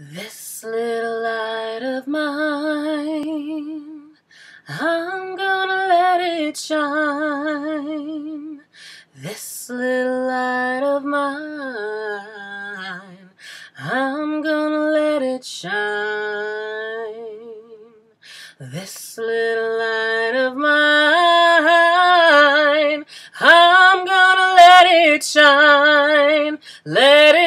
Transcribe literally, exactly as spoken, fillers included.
This little light of mine, I'm gonna let it shine. This little light of mine, I'm gonna let it shine. This little light of mine, I'm gonna let it shine. Let it